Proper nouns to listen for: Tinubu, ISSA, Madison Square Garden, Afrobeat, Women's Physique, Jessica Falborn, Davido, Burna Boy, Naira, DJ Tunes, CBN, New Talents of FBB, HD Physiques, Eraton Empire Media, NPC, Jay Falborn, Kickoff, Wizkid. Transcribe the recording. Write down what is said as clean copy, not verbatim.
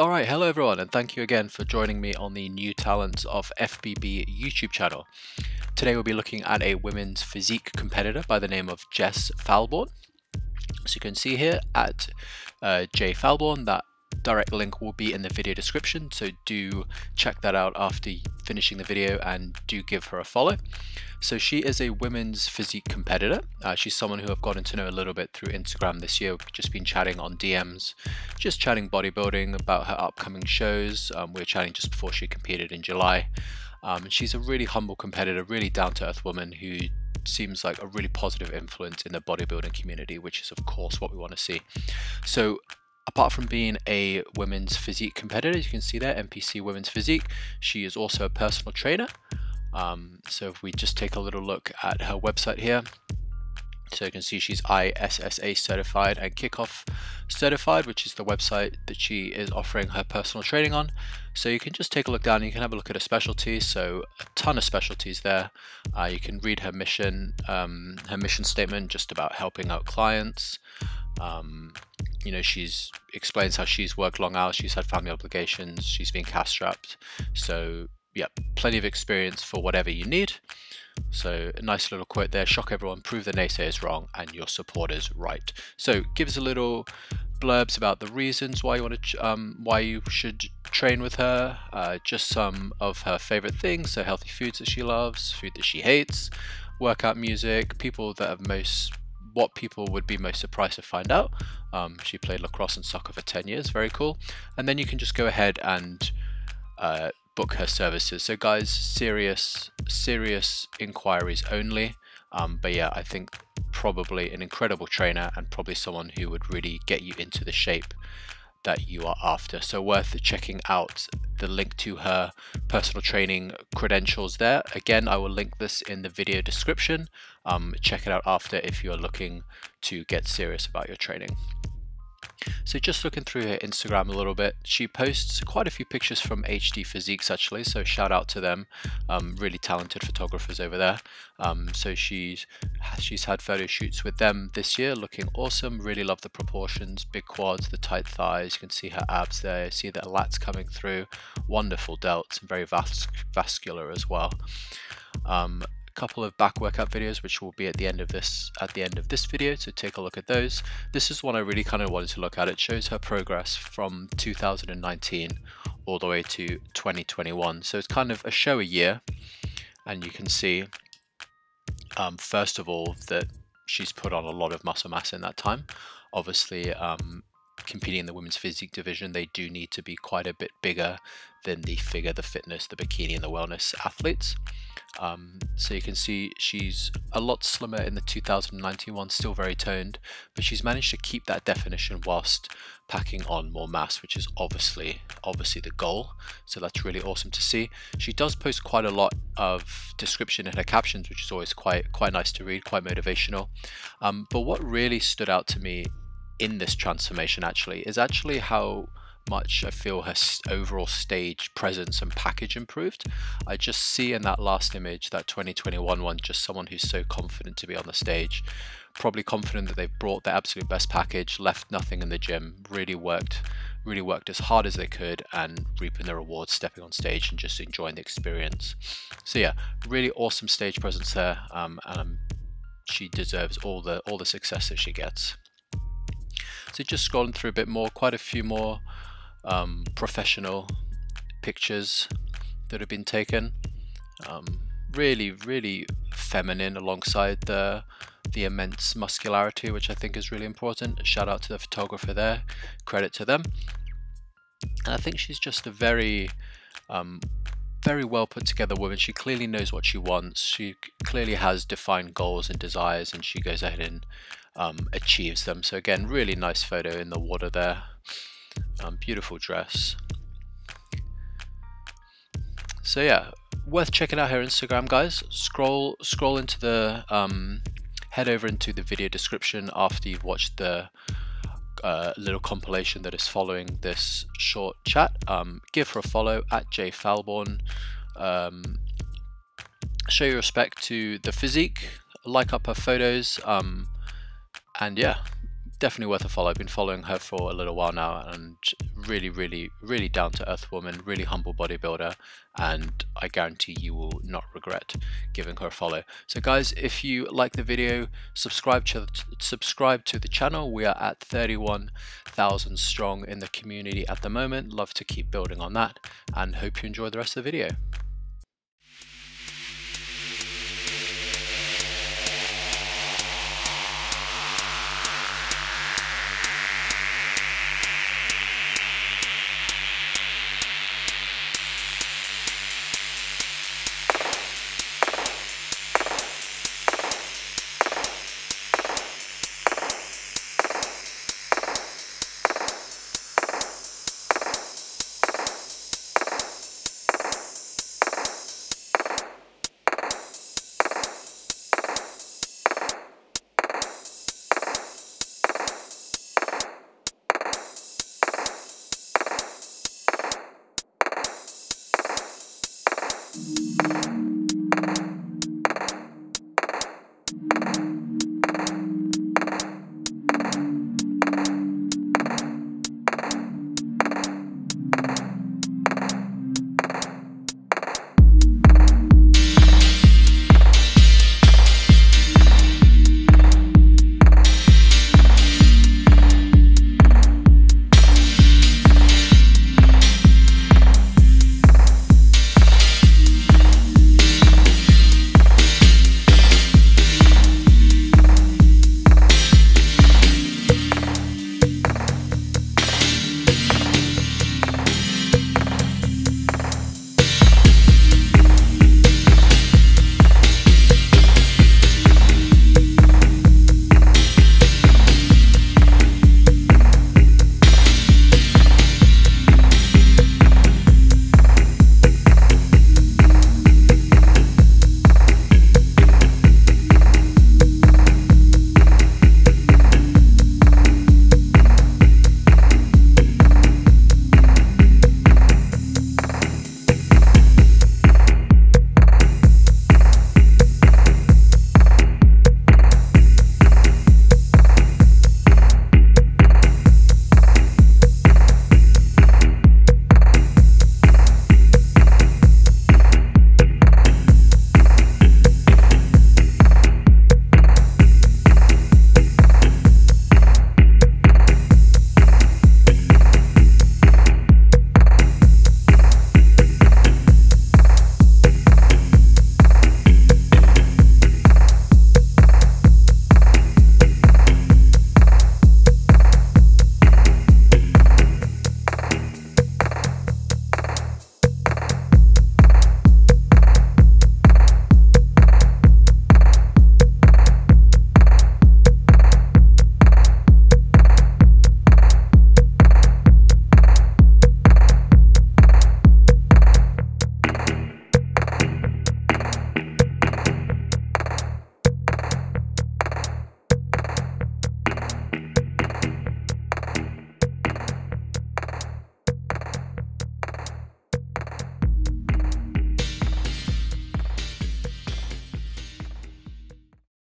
Alright, hello everyone, and thank you again for joining me on the New Talents of FBB YouTube channel. Today we'll be looking at a women's physique competitor by the name of Jess Falborn. So you can see here at Jay Falborn, that direct link will be in the video description, so do check that out after finishing the video and do give her a follow. So she is a women's physique competitor. She's someone who I've gotten to know a little bit through Instagram this year. We've just been chatting on DMs, just chatting bodybuilding, about her upcoming shows. We were chatting just before she competed in July. She's a really humble competitor, really down-to-earth woman who seems like a really positive influence in the bodybuilding community, which is of course what we want to see. So apart from being a women's physique competitor, as you can see there, NPC women's physique, she is also a personal trainer. So if we just take a little look at her website here, so you can see she's ISSA certified and Kickoff certified, which is the website that she is offering her personal training on. So you can just take a look down and you can have a look at her specialties. So a ton of specialties there. You can read her mission statement just about helping out clients. You know, she's explains how she's worked long hours, she's had family obligations, she's been cash strapped. So yeah, plenty of experience for whatever you need. So a nice little quote there, shock everyone, prove the naysayers wrong and your supporters right. So gives a little blurbs about the reasons why you want to why you should train with her, just some of her favorite things, so healthy foods that she loves, food that she hates, workout music, people that have most what people would be most surprised to find out. She played lacrosse and soccer for 10 years, very cool. And then you can just go ahead and book her services. So guys, serious inquiries only. But yeah, I think probably an incredible trainer and probably someone who would really get you into the shape that you are after. So worth checking out the link to her personal training credentials there. Again, I will link this in the video description. Check it out after if you're looking to get serious about your training. So just looking through her Instagram a little bit, she posts quite a few pictures from HD Physiques actually, so shout out to them, really talented photographers over there. So she's had photo shoots with them this year, looking awesome, really love the proportions, big quads, the tight thighs, you can see her abs there, see the lats coming through, wonderful delts, and very vascular as well. Couple of back workout videos which will be at the end of this video, so take a look at those. This is one I really kind of wanted to look at. It shows her progress from 2019 all the way to 2021, so it's kind of a show a year, and you can see first of all that she's put on a lot of muscle mass in that time. Obviously competing in the women's physique division, they do need to be quite a bit bigger than the figure, the fitness, the bikini and the wellness athletes. So you can see she's a lot slimmer in the 2019 one, still very toned, but she's managed to keep that definition whilst packing on more mass, which is obviously the goal. So that's really awesome to see. She does post quite a lot of description in her captions, which is always quite nice to read, quite motivational. But what really stood out to me in this transformation actually is how much I feel her overall stage presence and package improved. I just see in that last image, that 2021 one, just someone who's so confident to be on the stage, probably confident that they've brought their absolute best package, left nothing in the gym, really worked as hard as they could and reaping the rewards, stepping on stage and just enjoying the experience. So yeah, really awesome stage presence there, and she deserves all the success that she gets. So just scrolling through a bit more, quite a few more professional pictures that have been taken. Really feminine alongside the immense muscularity, which I think is really important. Shout out to the photographer there, credit to them. And I think she's just a very well put together woman. She clearly knows what she wants. She clearly has defined goals and desires, and she goes ahead and achieves them. So again, really nice photo in the water there. Beautiful dress. So yeah, worth checking out her Instagram, guys. Scroll into the head over into the video description after you've watched the little compilation that is following this short chat. Give her a follow at Jay Falborn. Show your respect to the physique, like up her photos, and yeah, definitely worth a follow. I've been following her for a little while now, and really down to earth woman, really humble bodybuilder, and I guarantee you will not regret giving her a follow. So guys, if you like the video, subscribe to the channel. We are at 31,000 strong in the community at the moment. Love to keep building on that, and hope you enjoy the rest of the video.